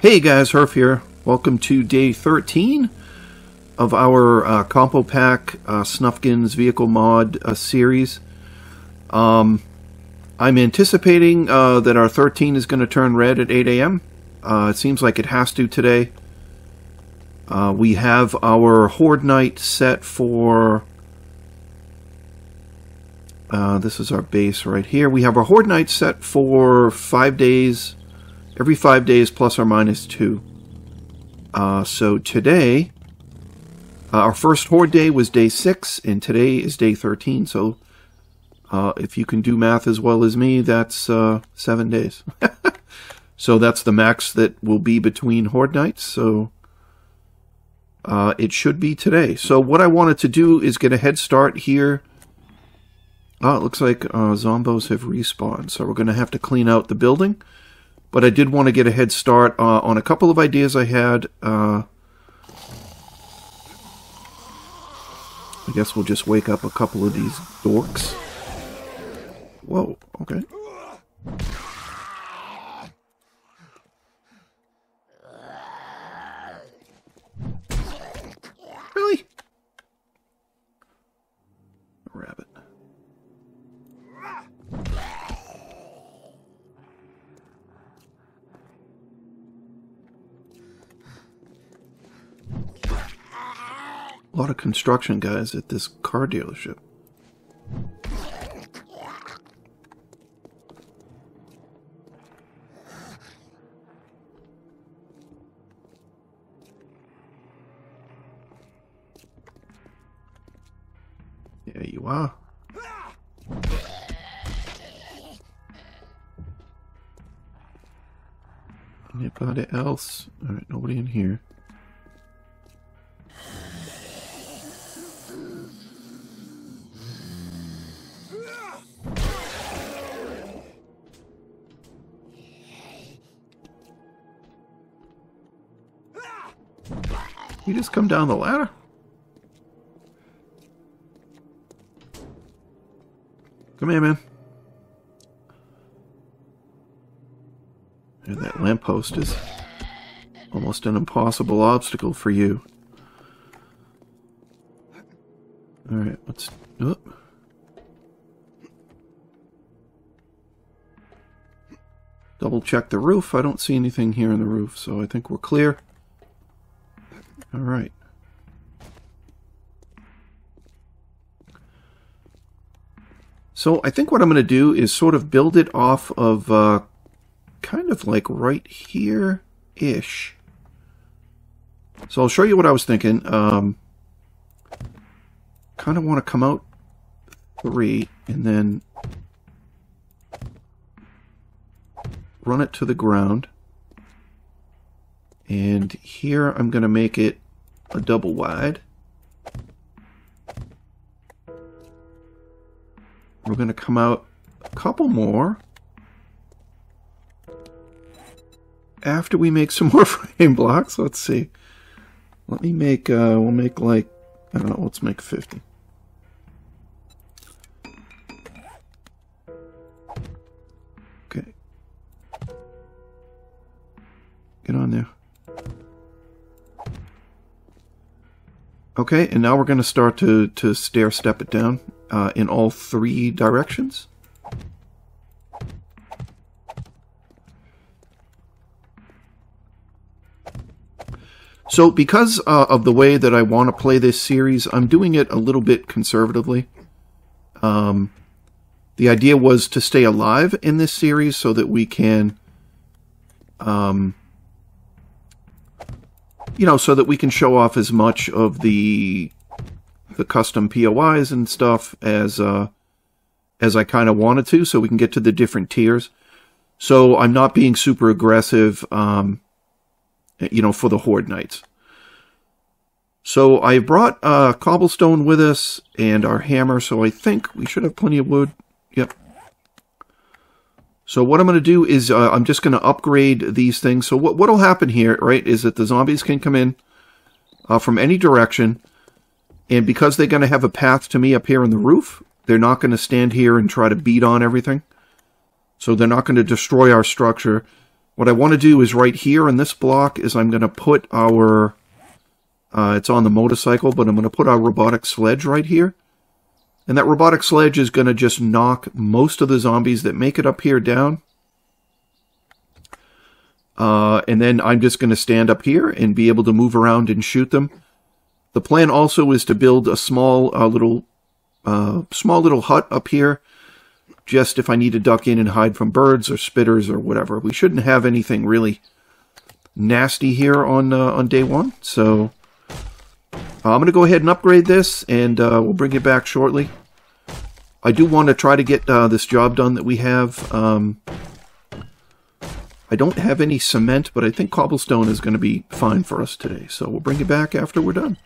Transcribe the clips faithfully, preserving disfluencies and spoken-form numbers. Hey guys, Herf here. Welcome to day thirteen of our uh, Compo Pack uh, Snuffkins vehicle mod uh, series. Um, I'm anticipating uh, that our thirteen is going to turn red at eight A M Uh, it seems like it has to today. Uh, we have our Horde Night set for... Uh, this is our base right here. We have our Horde Night set for five days... Every five days, plus or minus two. Uh, so today, uh, our first Horde day was day six, and today is day thirteen. So uh, if you can do math as well as me, that's uh, seven days. So that's the max that will be between Horde nights. So uh, it should be today. So what I wanted to do is get a head start here. Oh, it looks like uh, zombos have respawned. So we're going to have to clean out the building. But I did want to get a head start uh, on a couple of ideas I had. Uh, I guess we'll just wake up a couple of these dorks. Whoa, okay. Really? A rabbit. A lot of construction guys at this car dealership. There you are. Anybody else? All right, nobody in here. You just come down the ladder? Come here, man. There that lamppost is almost an impossible obstacle for you. Alright, let's... Oh. Double check the roof. I don't see anything here in the roof, so I think we're clear. All right. So I think what I'm going to do is sort of build it off of uh, kind of like right here-ish. So I'll show you what I was thinking. Um, kind of want to come out three and then run it to the ground. And here I'm going to make it a double wide. We're going to come out a couple more after we make some more frame blocks. Let's see. Let me make, uh, we'll make like, I don't know, let's make fifty. Okay. Get on there. Okay, and now we're going to start to, to stair-step it down uh, in all three directions. So because uh, of the way that I want to play this series, I'm doing it a little bit conservatively. Um, the idea was to stay alive in this series so that we can... Um, you know, so that we can show off as much of the the custom P O Is and stuff as uh, as I kind of wanted to, so we can get to the different tiers. So I'm not being super aggressive, um, you know, for the Horde Knights. So I brought uh, cobblestone with us and our hammer, so I think we should have plenty of wood. Yep. So what I'm going to do is uh, I'm just going to upgrade these things. So what what'll happen here, right, is that the zombies can come in uh, from any direction, and because they're going to have a path to me up here on the roof, they're not going to stand here and try to beat on everything. So they're not going to destroy our structure. What I want to do is right here in this block is I'm going to put our... Uh, it's on the motorcycle, but I'm going to put our robotic sledge right here. And that robotic sledge is going to just knock most of the zombies that make it up here down. Uh, and then I'm just going to stand up here and be able to move around and shoot them. The plan also is to build a small uh, little uh, small little hut up here, just if I need to duck in and hide from birds or spitters or whatever. We shouldn't have anything really nasty here on, uh, on day one, so... I'm going to go ahead and upgrade this, and uh, we'll bring it back shortly. I do want to try to get uh, this job done that we have. Um, I don't have any cement, but I think cobblestone is going to be fine for us today. So we'll bring it back after we're done.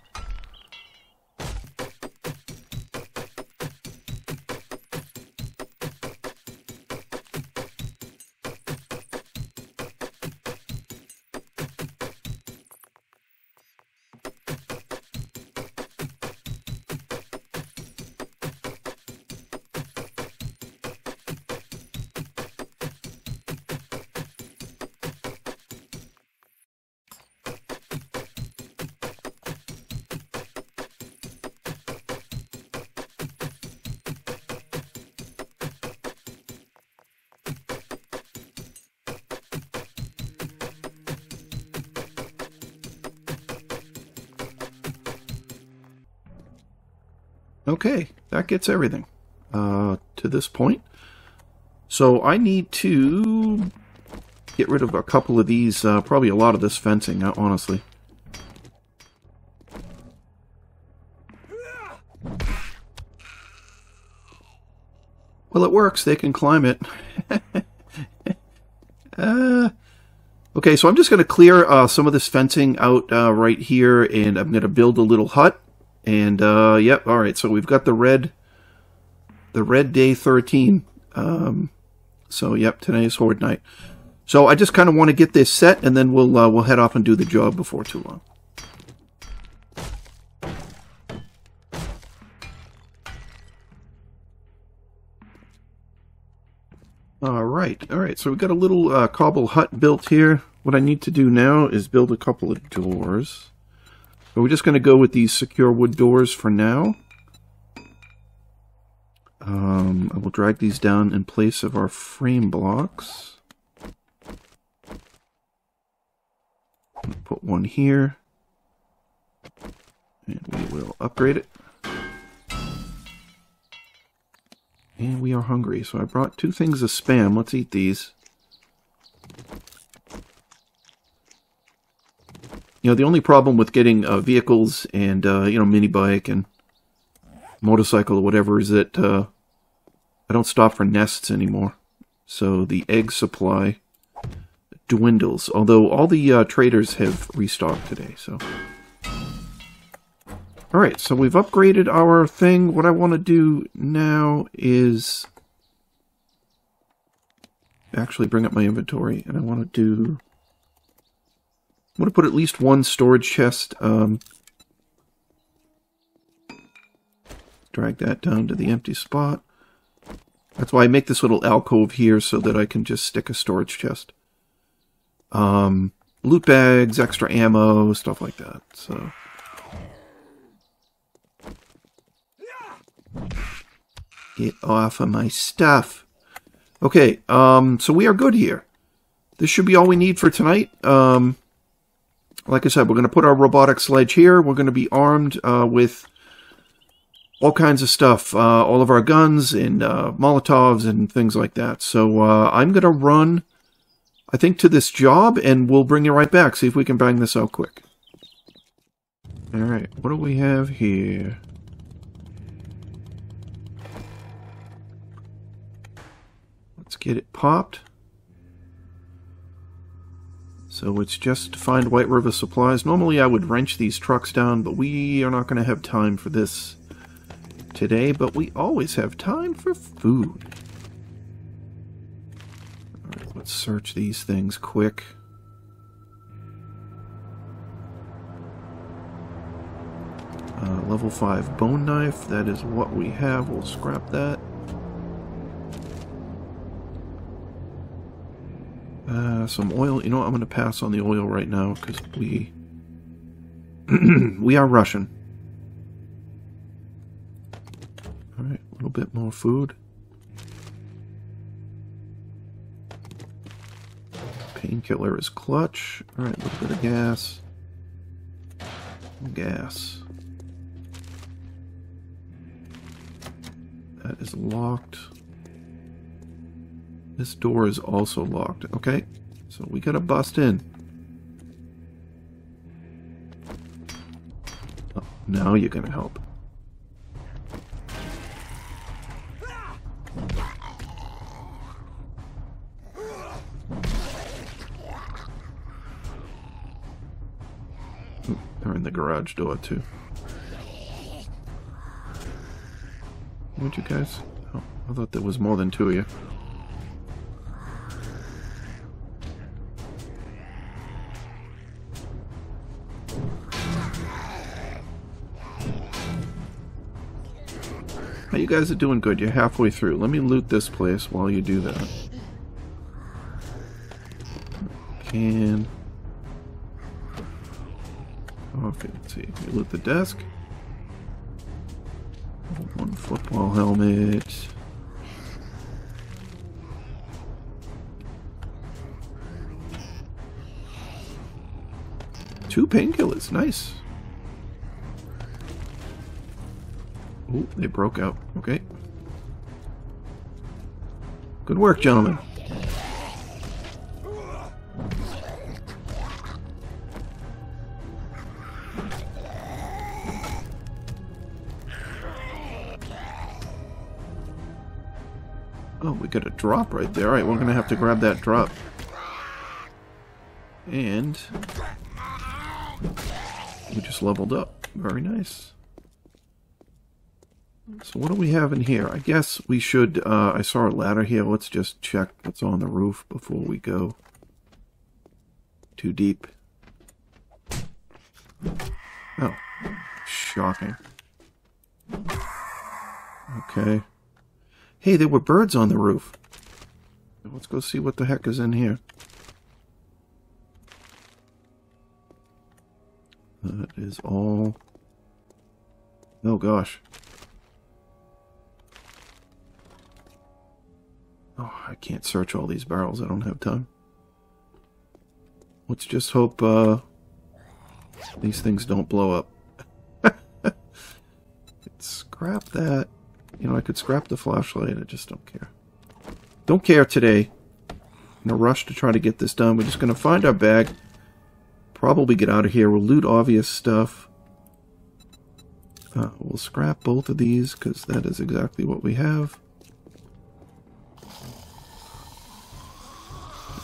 Okay, that gets everything uh, to this point. So I need to get rid of a couple of these, uh, probably a lot of this fencing, honestly. Well, it works. They can climb it. uh, okay, so I'm just going to clear uh, some of this fencing out uh, right here, and I'm going to build a little hut. And, uh, yep, alright, so we've got the red, the red day thirteen, um, so, yep, today is Horde Night. So I just kind of want to get this set, and then we'll, uh, we'll head off and do the job before too long. Alright, alright, so we've got a little, uh, cobble hut built here. What I need to do now is build a couple of doors. But we're just going to go with these secure wood doors for now. Um, I will drag these down in place of our frame blocks. Put one here. And we will upgrade it. And we are hungry, so I brought two things of spam. Let's eat these. You know, the only problem with getting uh, vehicles and, uh, you know, mini bike and motorcycle or whatever is that uh, I don't stop for nests anymore. So the egg supply dwindles, although all the uh, traders have restocked today. So, all right, so we've upgraded our thing. What I want to do now is actually bring up my inventory, and I want to do... I'm going to put at least one storage chest, um, drag that down to the empty spot. That's why I make this little alcove here so that I can just stick a storage chest. Um, loot bags, extra ammo, stuff like that. So, get off of my stuff. Okay, um, so we are good here. This should be all we need for tonight. Um... Like I said, we're going to put our robotic sledge here. We're going to be armed uh, with all kinds of stuff. Uh, all of our guns and uh, Molotovs and things like that. So uh, I'm going to run, I think, to this job, and we'll bring you right back. See if we can bang this out quick. Alright, what do we have here? Let's get it popped. So it's just to find White River supplies. Normally I would wrench these trucks down, but we are not going to have time for this today. But we always have time for food. All right, let's search these things quick. Uh, level five bone knife. That is what we have. We'll scrap that. Uh, some oil. You know what? I'm going to pass on the oil right now because we we are rushing. All right, a little bit more food. Painkiller is clutch. All right, a little bit of gas. Gas. That is locked. This door is also locked. Okay, so we gotta bust in. Oh, now you're gonna help. Ooh, they're in the garage door too. Would you guys? Oh, I thought there was more than two of you. You guys are doing good. You're halfway through. Let me loot this place while you do that. Can. Okay, let's see. Let me loot the desk. One football helmet. Two painkillers. Nice. Ooh, they broke out. Okay. Good work, gentlemen. Oh, we got a drop right there. Alright, we're going to have to grab that drop. And we just leveled up. Very nice. So what do we have in here? I guess we should, uh, I saw a ladder here. Let's just check what's on the roof before we go too deep. Oh, shocking. Okay. Hey, there were birds on the roof. Let's go see what the heck is in here. That is all... Oh, gosh. Oh, I can't search all these barrels. I don't have time. Let's just hope uh, these things don't blow up. Let's scrap that. You know, I could scrap the flashlight. I just don't care. Don't care today. In a rush to try to get this done. We're just going to find our bag. Probably get out of here. We'll loot obvious stuff. Uh, we'll scrap both of these because that is exactly what we have.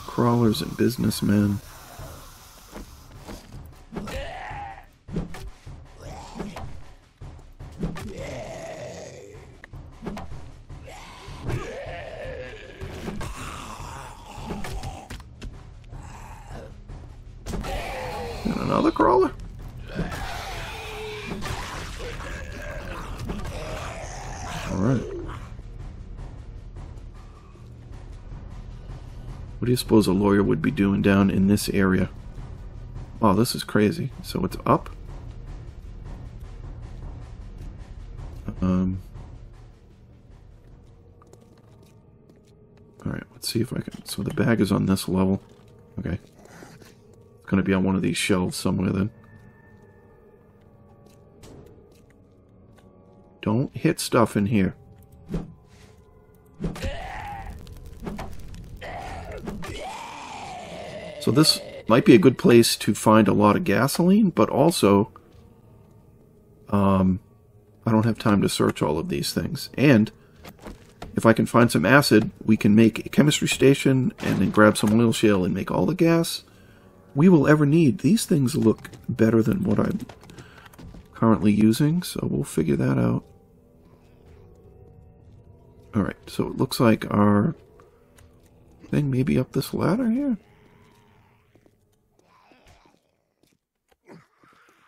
Crawlers and businessmen. And another crawler? Alright. What do you suppose a lawyer would be doing down in this area? Oh, this is crazy. So it's up. Um. Alright, let's see if I can... So the bag is on this level. Okay. It's going to be on one of these shelves somewhere then. Don't hit stuff in here. So this might be a good place to find a lot of gasoline, but also, um, I don't have time to search all of these things. And If I can find some acid, we can make a chemistry station and then grab some oil shale and make all the gas we will ever need. These things look better than what I'm currently using, so we'll figure that out. Alright, so it looks like our thing may be up this ladder here.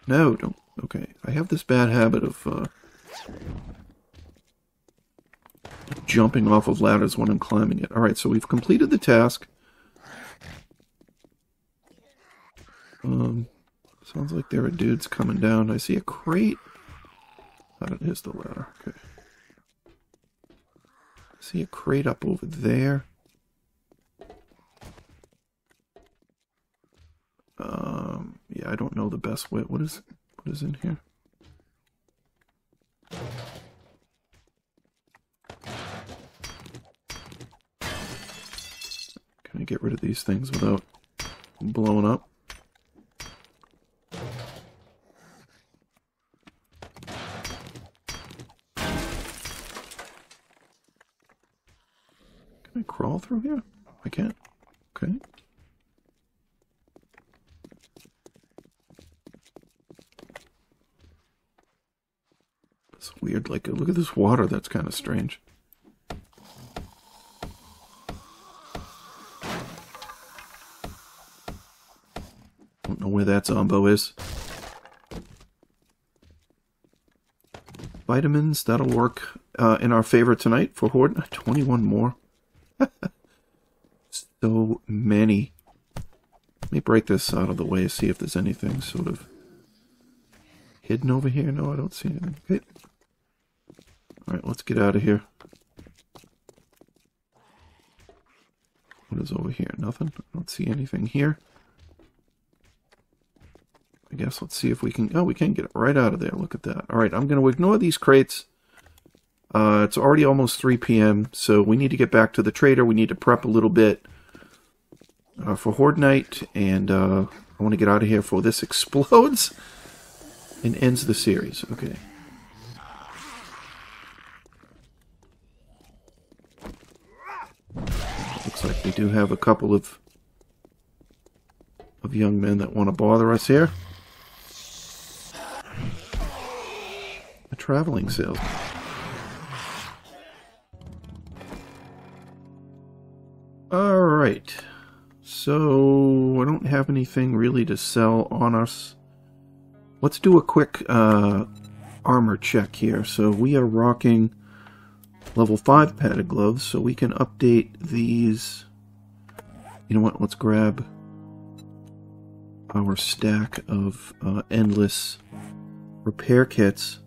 No, don't. Okay, I have this bad habit of uh, jumping off of ladders when I'm climbing it. Alright, so we've completed the task. Um, sounds like there are dudes coming down. I see a crate. Oh, that is the ladder. Okay. I see a crate up over there. Um, yeah, I don't know the best way. What is, what is in here? Can I get rid of these things without blowing up? Can I crawl through here? I can't. Okay. Weird, like, look at this water, that's kind of strange. Don't know where that zombo is. Vitamins, that'll work uh, in our favor tonight for hoarding. twenty-one more. So many. Let me break this out of the way, see if there's anything sort of hidden over here. No, I don't see anything. Okay. Alright, let's get out of here. What is over here? Nothing. I don't see anything here. I guess let's see if we can... Oh, we can get it right out of there. Look at that. Alright, I'm going to ignore these crates. Uh, it's already almost three p m, so we need to get back to the trader. We need to prep a little bit uh, for Horde Night, and uh, I want to get out of here before this explodes and ends the series. Okay. Like we do have a couple of of young men that want to bother us here. A traveling salesman. All right. So I don't have anything really to sell on us. Let's do a quick uh, armor check here. So we are rocking level five padded gloves, so we can update these. You know what, let's grab our stack of uh, endless repair kits.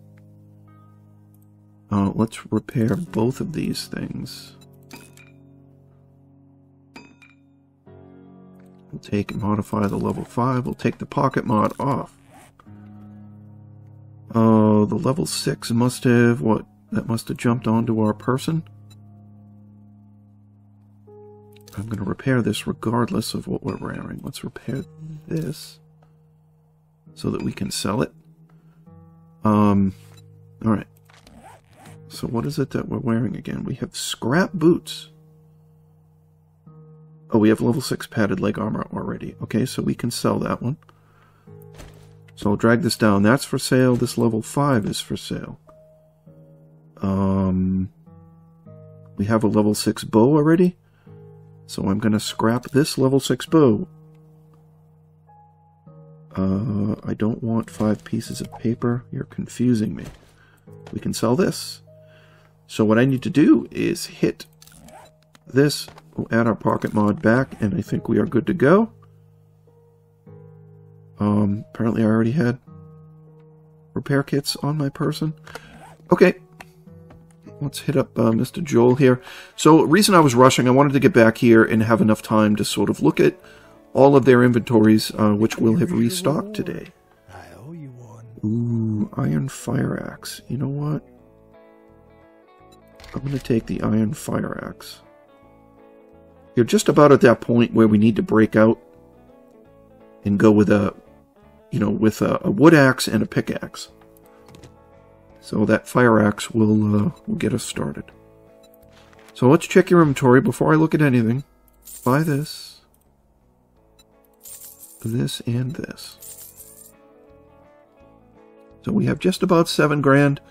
Uh, let's repair both of these things. We'll take and modify the level five. We'll take the pocket mod off. Oh, uh, the level six must have what? That must have jumped onto our person. I'm going to repair this regardless of what we're wearing. Let's repair this so that we can sell it. Um, alright. So what is it that we're wearing again? We have scrap boots. Oh, we have level six padded leg armor already. Okay, so we can sell that one. So I'll drag this down. That's for sale. This level five is for sale. Um, we have a level six bow already, so I'm going to scrap this level six bow. Uh, I don't want five pieces of paper. You're confusing me. We can sell this. So what I need to do is hit this. We'll add our pocket mod back, and I think we are good to go. Um, apparently I already had repair kits on my person. Okay. Let's hit up uh, Mister Joel here. So, reason I was rushing, I wanted to get back here and have enough time to sort of look at all of their inventories, uh, which will have restocked today. Ooh, Iron Fire Axe. You know what? I'm going to take the Iron Fire Axe. You're just about at that point where we need to break out and go with a, you know, with a, a wood axe and a pickaxe. So that fire axe will, uh, will get us started. So let's check your inventory before I look at anything. Buy this, this, and this. So we have just about seven grand.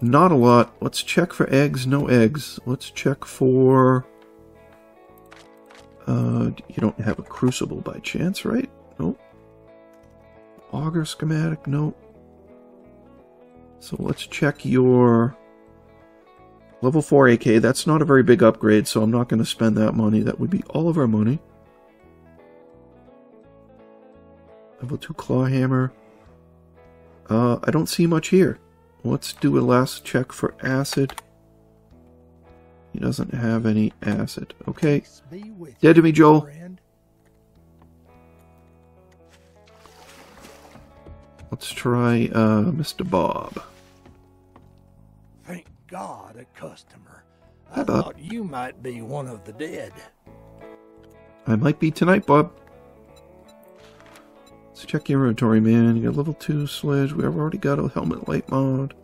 Not a lot. Let's check for eggs. No eggs. Let's check for... Uh, you don't have a crucible by chance, right? Nope. Auger schematic. Nope. So let's check your... Level four A K, that's not a very big upgrade, so I'm not going to spend that money. That would be all of our money. Level two claw hammer. Uh, I don't see much here. Let's do a last check for acid. He doesn't have any acid. Okay. Dead to me, Joel. Let's try uh, Mister Bob. Thank God, a customer. I thought you might be one of the dead. I might be tonight, Bob. Let's check your inventory, man. You got level two sledge. We've already got a helmet light mod.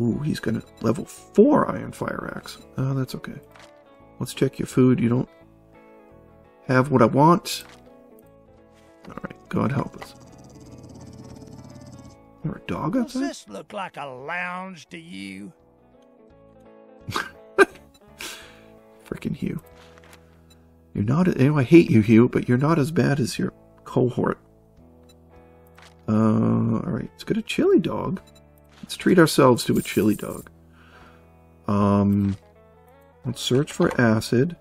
Ooh, he's gonna level four iron fire axe. Oh, that's okay. Let's check your food. You don't have what I want. Alright, God help us. There a dog outside? Does this look like a lounge to you? Freaking Hugh. You're not... You know, I hate you, Hugh, but you're not as bad as your cohort. Uh, Alright, let's get a chili dog. Let's treat ourselves to a chili dog. Um, Let's search for acid.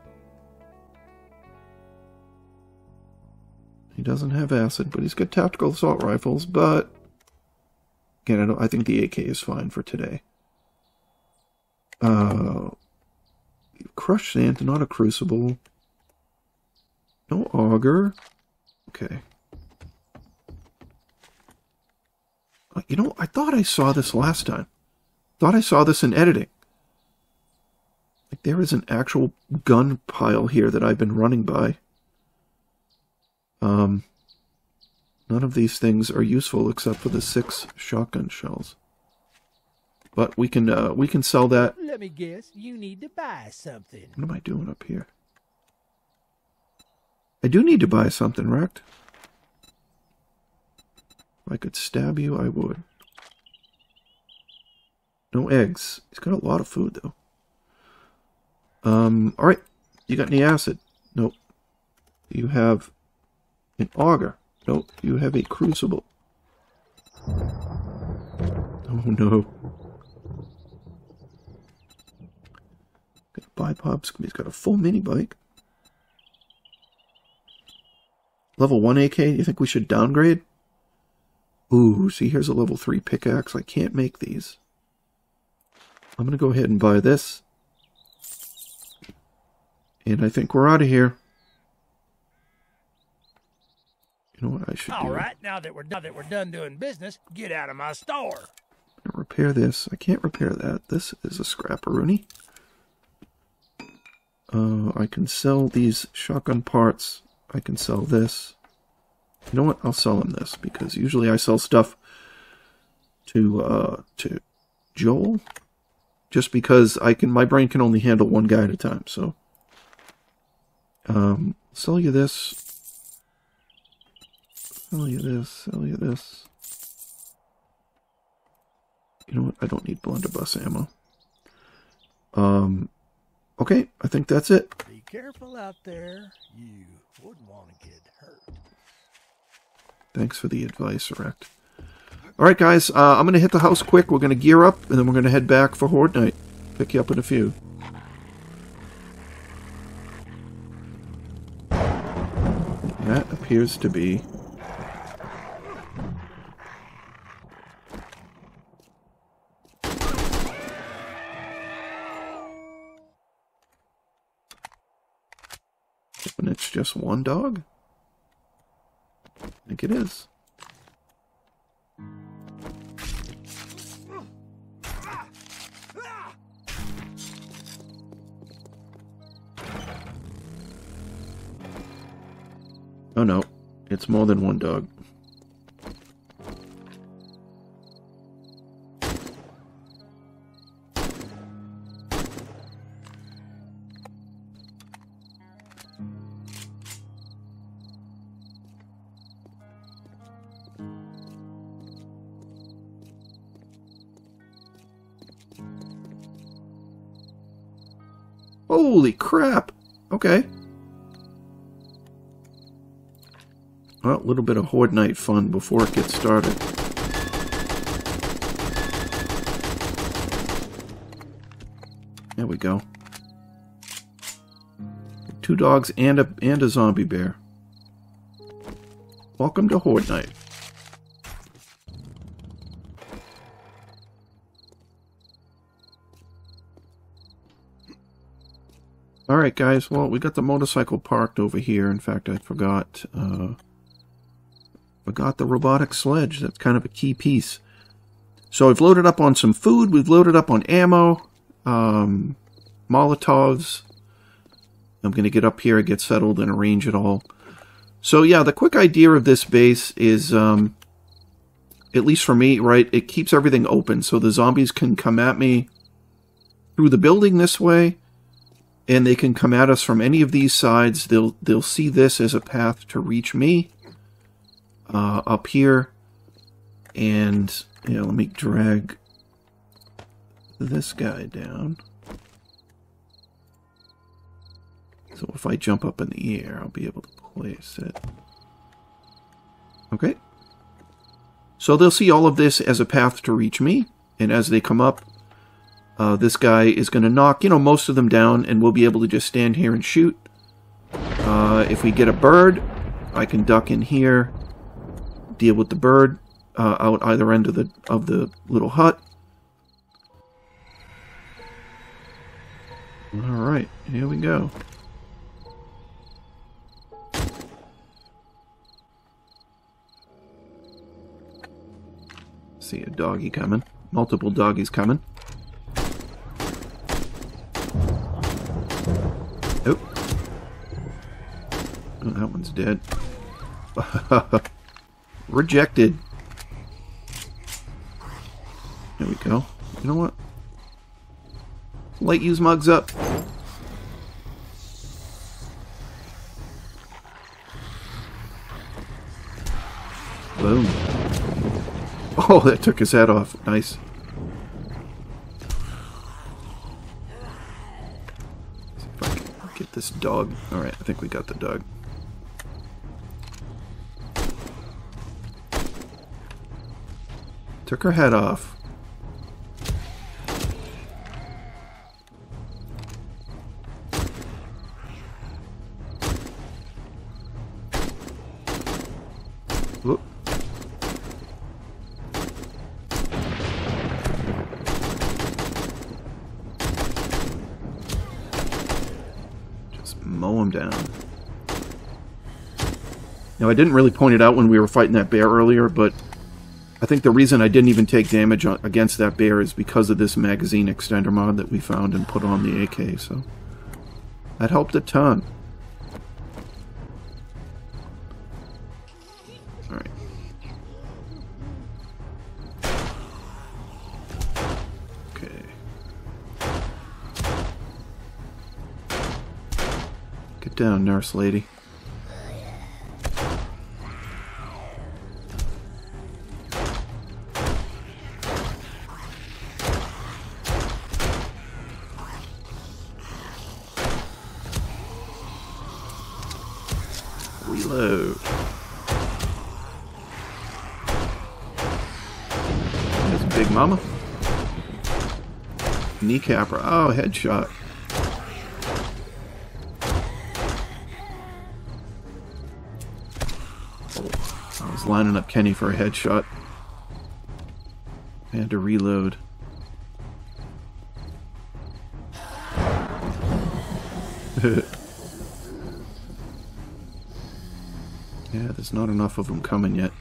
He doesn't have acid, but he's got tactical assault rifles, but... Again, I, don't, I think the A K is fine for today. Uh, crushed sand, not a crucible. No auger. Okay. You know, I thought I saw this last time. Thought I saw this in editing. Like, there is an actual gun pile here that I've been running by. Um... None of these things are useful except for the six shotgun shells. But we can uh, we can sell that. Let me guess, you need to buy something. What am I doing up here? I do need to buy something, Rekt. If I could stab you, I would. No eggs. He's got a lot of food though. Um. All right. You got any acid? Nope. You have an auger. Nope, you have a crucible. Oh no. Got bipods. He's got a full mini bike. Level one A K, you think we should downgrade? Ooh, see, here's a level three pickaxe. I can't make these. I'm gonna go ahead and buy this. And I think we're out of here. You know what I should do? All right, now that we're done, that we're done doing business, get out of my store. Repair this. I can't repair that. This is a scrapperoonie. Uh, I can sell these shotgun parts. I can sell this. You know what? I'll sell him this because usually I sell stuff to uh, to Joel, just because I can. My brain can only handle one guy at a time. So, um, sell you this. Sell you this, sell you this. You know what? I don't need blunderbuss ammo. Um, okay, I think that's it. Be careful out there. You wouldn't want to get hurt. Thanks for the advice, Rekt. All right, guys, uh, I'm going to hit the house quick. We're going to gear up, and then we're going to head back for Horde Night. Pick you up in a few. And that appears to be... Just one dog? I think it is. Oh no, it's more than one dog. Holy crap! Okay. Well, a little bit of Horde Night fun before it gets started. There we go. Two dogs and a, and a zombie bear. Welcome to Horde Night. Alright guys, well, we got the motorcycle parked over here. In fact, I forgot uh, forgot the robotic sledge. That's kind of a key piece. So I've loaded up on some food. We've loaded up on ammo. Um, Molotovs. I'm going to get up here and get settled and arrange it all. So yeah, the quick idea of this base is, um, at least for me, right, it keeps everything open. So the zombies can come at me through the building this way, and they can come at us from any of these sides. They'll they'll see this as a path to reach me uh, up here. And yeah, let me drag this guy down. So if I jump up in the air, I'll be able to place it. Okay. So they'll see all of this as a path to reach me. And as they come up, uh, this guy is going to knock, you know, most of them down. And we'll be able to just stand here and shoot. Uh, if we get a bird, I can duck in here. Deal with the bird uh, out either end of the, of the little hut. All right. Here we go. See a doggy coming. Multiple doggies coming. Oh. Oh, that one's dead. Rejected. There we go. You know what? Light use mugs up. Boom. Oh, that took his head off. Nice. Let's see if I can get this dog. Alright, I think we got the dog. Took her head off. I didn't really point it out when we were fighting that bear earlier, but I think the reason I didn't even take damage on, against that bear is because of this magazine extender mod that we found and put on the A K, so that helped a ton. Alright. Okay. Get down, nurse lady. Kneecapper. Oh, headshot. Oh, I was lining up Kenny for a headshot. I had to reload. Yeah, there's not enough of them coming yet.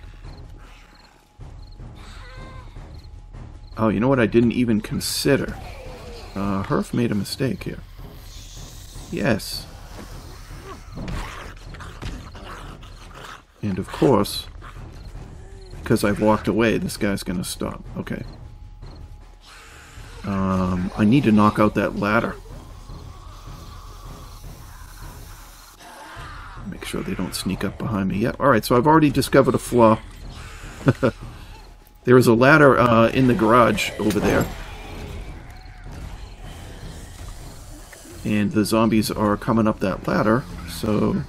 Oh, you know what I didn't even consider? Uh, Herf made a mistake here. Yes. And of course, because I've walked away, this guy's going to stop. Okay. Um, I need to knock out that ladder. Make sure they don't sneak up behind me. Yeah, alright, so I've already discovered a flaw. There is a ladder uh, in the garage over there. and the zombies are coming up that ladder, so...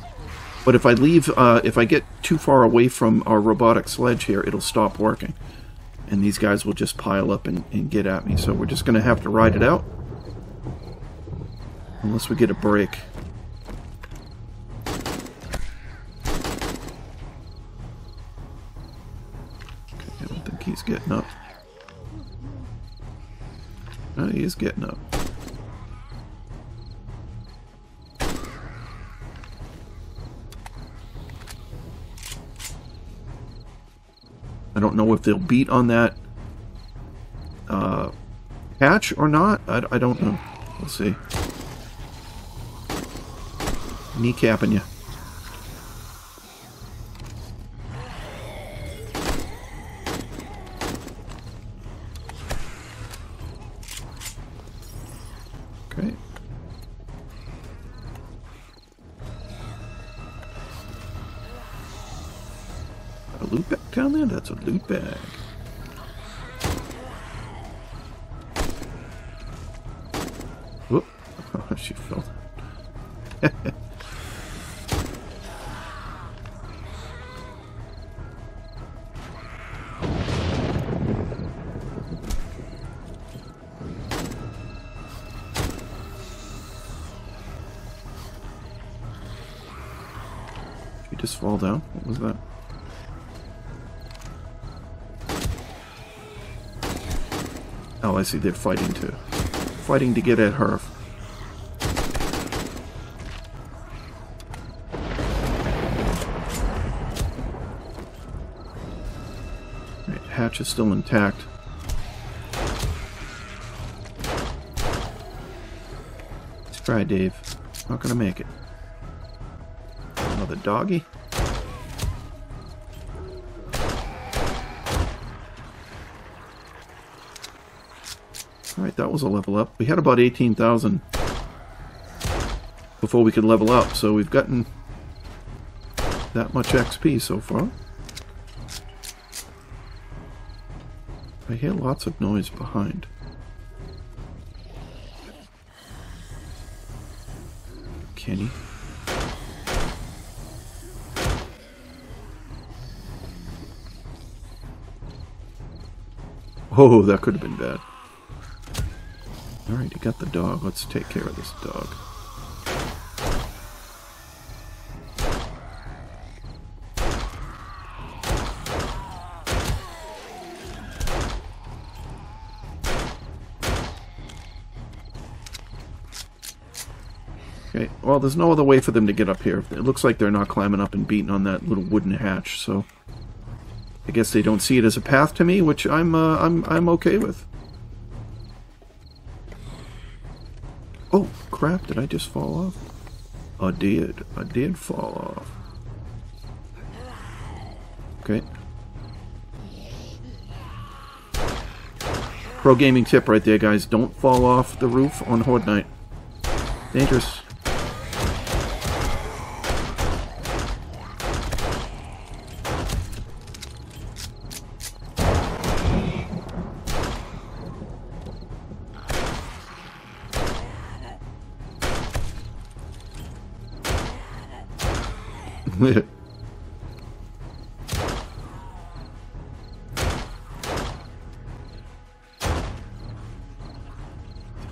But if I leave, uh, if I get too far away from our robotic sledge here, it'll stop working. And these guys will just pile up and, and get at me, so we're just going to have to ride it out. Unless we get a break. Okay, I don't think he's getting up. No, he is getting up. I don't know if they'll beat on that uh, hatch or not. I, I don't know. We'll see. Kneecapping you. Okay. A loot bag down there? That's a loot bag. Whoop. Oh, she fell. Fall down? What was that? Oh, I see they're fighting too. Fighting to get at her. Right, hatch is still intact. Let's try, Dave. Not gonna make it. Another doggy? Alright, that was a level up. We had about eighteen thousand before we could level up, so we've gotten that much X P so far. I hear lots of noise behind. Kenny. Oh, that could have been bad. Alright, you got the dog. Let's take care of this dog. Okay, well, there's no other way for them to get up here. It looks like they're not climbing up and beating on that little wooden hatch, so... I guess they don't see it as a path to me, which I'm, uh, I'm, I'm okay with. Oh, crap, did I just fall off? I did. I did fall off. Okay. Pro gaming tip right there, guys. Don't fall off the roof on Horde Night. Dangerous.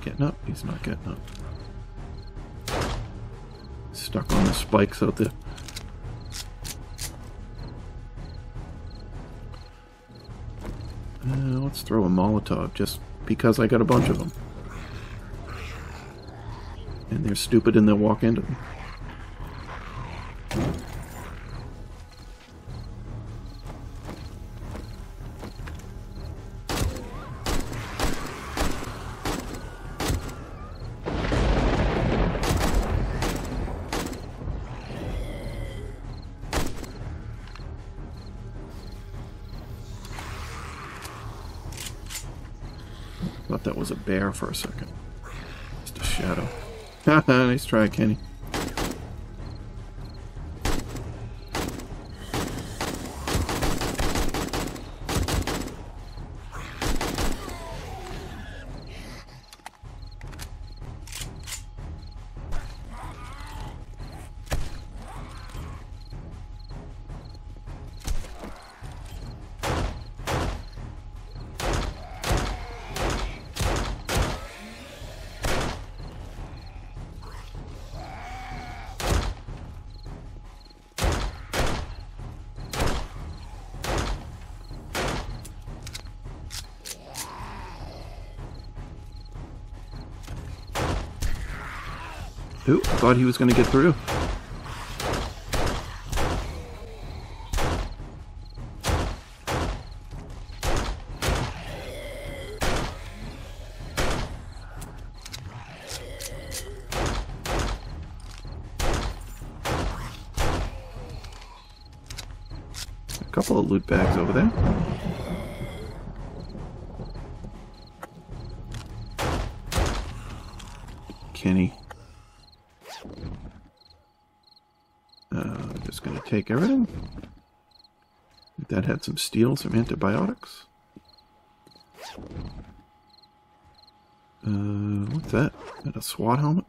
Getting up? He's not getting up. Stuck on the spikes out there. Uh, let's throw a Molotov just because I got a bunch of them. And they're stupid and they'll walk into them. Thought that was a bear for a second. Just a shadow. Nice try, Kenny. Ooh, thought he was going to get through. A couple of loot bags over there. Kenny. Take everything. That had some steel, some antibiotics. Uh, what's that? Is that a SWAT helmet?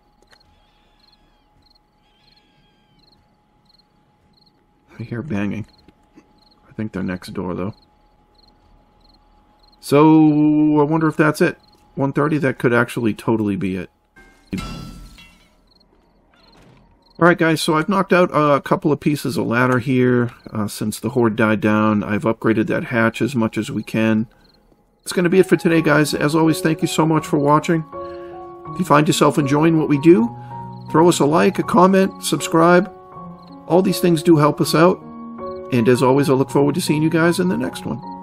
I hear banging. I think they're next door though. So I wonder if that's it. one thirty, that could actually totally be it. Alright guys, so I've knocked out uh, a couple of pieces of ladder here uh, since the horde died down. I've upgraded that hatch as much as we can. That's going to be it for today guys. As always, thank you so much for watching. If you find yourself enjoying what we do, throw us a like, a comment, subscribe. All these things do help us out. And as always, I look forward to seeing you guys in the next one.